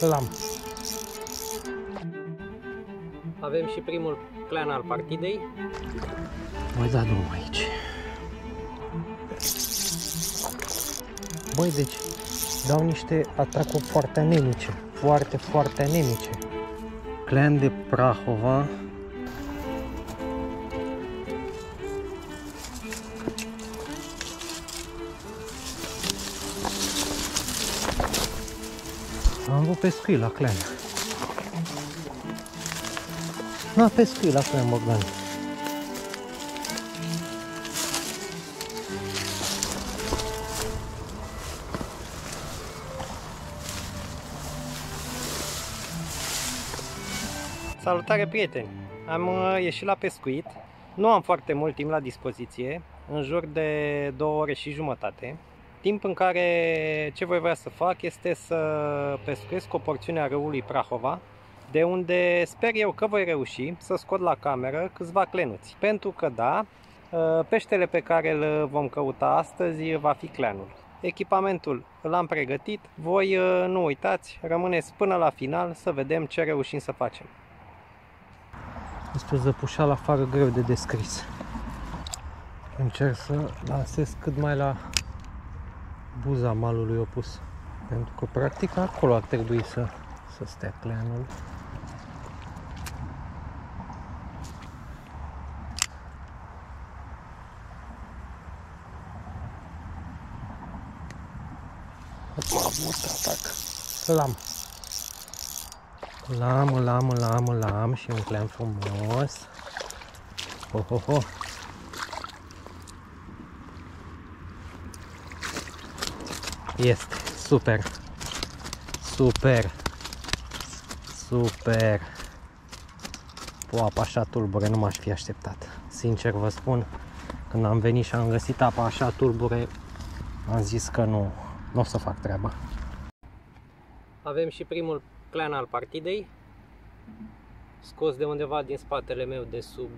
L-am. Avem și primul clan al partidei. Mai da drumul aici. Băi, deci dau niște atacuri foarte anemice. Foarte, foarte anemice. Clan de Prahova. Am avut pescuit la clan. N-a pescuit la clan, Bogdan. Salutare, prieteni! Am ieșit la pescuit. Nu am foarte mult timp la dispoziție, în jur de 2 ore și jumătate. Timp în care ce voi vrea să fac este să pescuiesc o porțiune a râului Prahova, de unde sper eu că voi reuși să scot la cameră câțiva clenuți. Pentru că da, peștele pe care îl vom căuta astăzi va fi cleanul. Echipamentul l-am pregătit, voi nu uitați, rămâneți până la final să vedem ce reușim să facem. Este o zăpușeală afară greu de descris. Încerc să lansez cât mai la buza malului opus, pentru că practic acolo ar trebui să stea cleanul. L-am. L-am și un clean frumos. Ho, ho, ho. Este super. Super. O apă așa tulbure nu m-aș fi așteptat. Sincer vă spun, când am venit și am găsit apa așa tulbure, am zis că nu o să fac treaba. Avem și primul clan al partidei, scos de undeva din spatele meu, de sub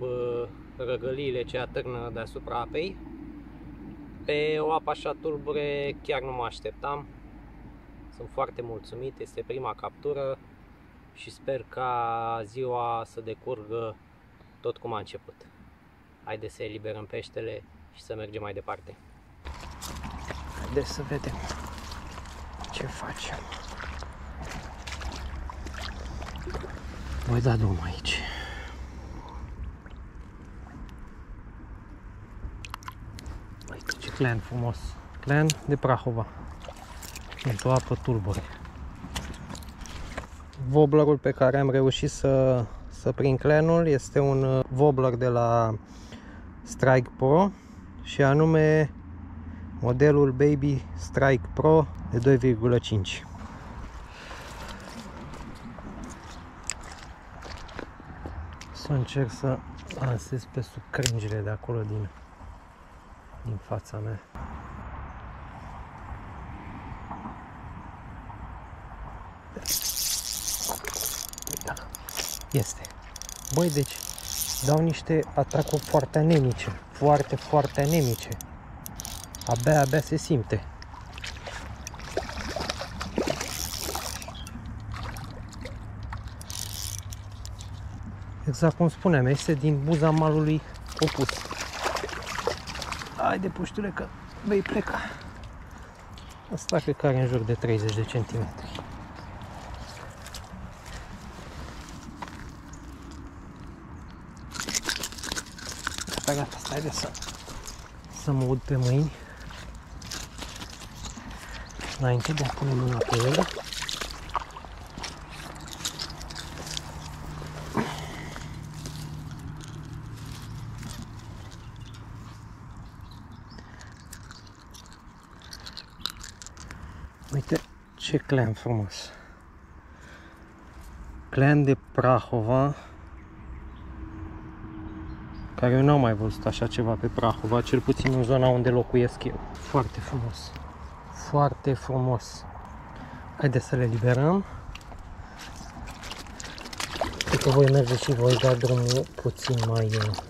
răgăliile ce atârnă deasupra apei. Pe o apă așa tulbure chiar nu mă așteptam. Sunt foarte mulțumit, este prima captură și sper ca ziua să decurgă tot cum a început. Haideți să eliberăm peștele și să mergem mai departe. Haideți să vedem ce facem. Voi da drumul aici. Uite ce clan frumos. Clan de Prahova. Într-o apă tulbure. Wobblerul pe care am reușit să prind clanul este un wobbler de la Strike Pro și anume modelul Baby Strike Pro de 2,5. Să încerc să lansez pe sub crângile de acolo din fața mea. Da. Este. Băi, deci dau niște atacuri foarte anemice. Foarte, foarte anemice. Abia se simte. Exact cum spuneam, este din buza malului opus. Haide, puștule, că vei pleca. Asta cred că are în jur de 30 de centimetri. Gata, haide să mă ud pe mâini. Înainte de a pune mâna pe el. Uite ce clan frumos. Clan de Prahova, care eu n-am mai văzut așa ceva pe Prahova, cel puțin în zona unde locuiesc eu. Foarte frumos. Foarte frumos. Haideți să le liberăm. Cred că voi merge și voi da drumul puțin mai sus.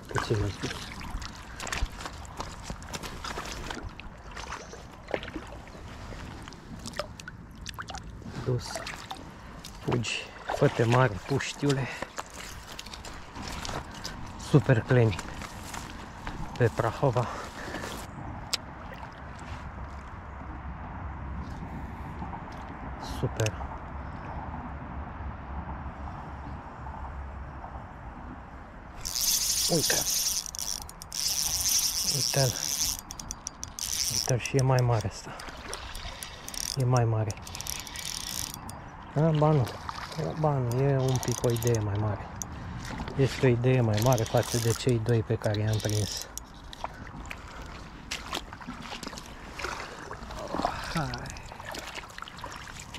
dus. Fugi, fă-te mare, puștiule. Super CLENI pe Prahova. Super. Uite. Uite-l. Uite-l și e mai mare asta. E mai mare. Ba nu. Ba nu, e un pic o idee mai mare. Este o idee mai mare față de cei doi pe care i-am prins.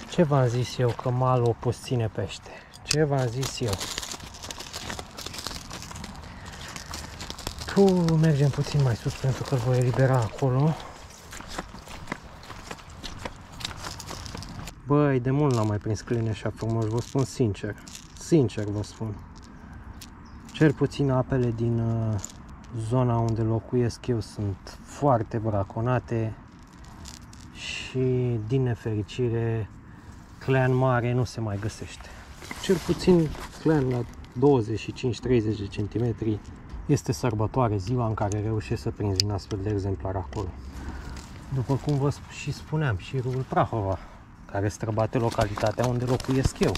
Ce v-am zis eu că malul opus ține pește? Ce v-am zis eu? Mergem puțin mai sus pentru că îl voi elibera acolo. Băi, de mult n-am mai prins CLENI așa frumos, vă spun sincer. Sincer vă spun. Cel puțin apele din zona unde locuiesc eu sunt foarte braconate și, din nefericire, CLEAN mare nu se mai găsește. Cel puțin CLEAN la 25-30 cm este sărbătoare ziua în care reușesc să prinzi un astfel de exemplar acolo. După cum vă și spuneam, și râul Prahova, care străbate localitatea unde locuiesc eu,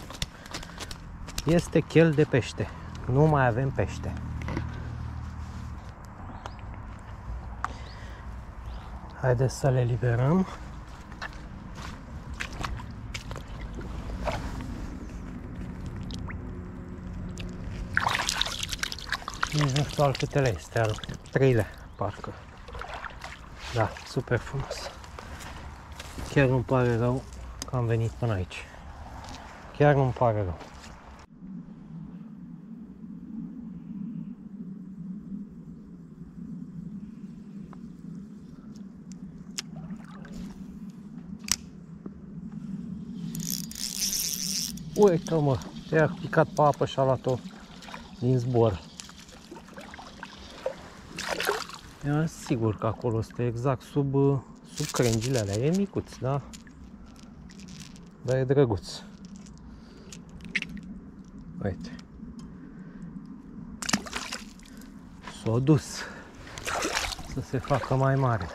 este chel de pește. Nu mai avem pește. Haideți să le liberăm. Nici nu știu al câtele este, al treilea, parcă. Da, super frumos. Chiar nu-mi pare rău că am venit până aici. Chiar nu-mi pare rău. Uite-mă, te-a picat pe apă și a luat-o din zbor. E sigur că acolo este exact sub crengile alea. E micuț, da? Dar e drăguț. Uite. S-a dus să se facă mai mare.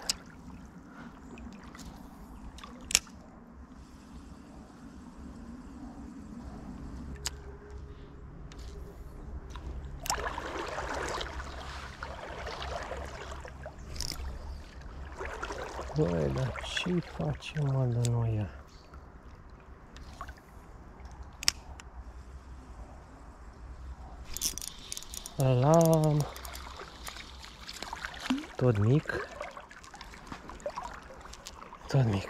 Băi, dar ce facem, mă, de noi? Ăla-am. Tot mic. Tot mic.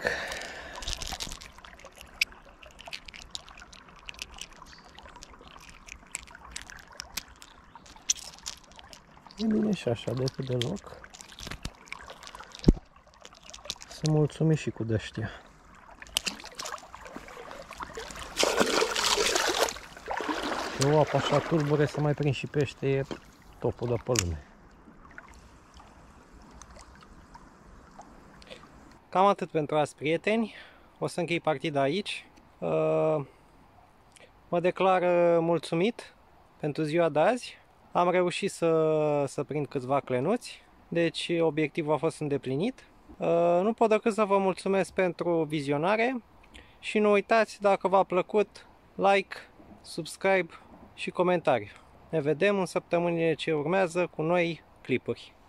E bine și așa, de pe deloc. Sunt mulțumit și cu de-aștia. Și o apă așa tulbure să mai prind și pește, e topul de pe lume. Cam atât pentru azi, prieteni. O să închei partida aici. Mă declar mulțumit pentru ziua de azi. Am reușit să prind câțiva clenuți, deci obiectivul a fost îndeplinit. Nu pot decât să vă mulțumesc pentru vizionare și nu uitați, dacă v-a plăcut, like, subscribe și comentariu. Ne vedem în săptămânile ce urmează cu noi clipuri.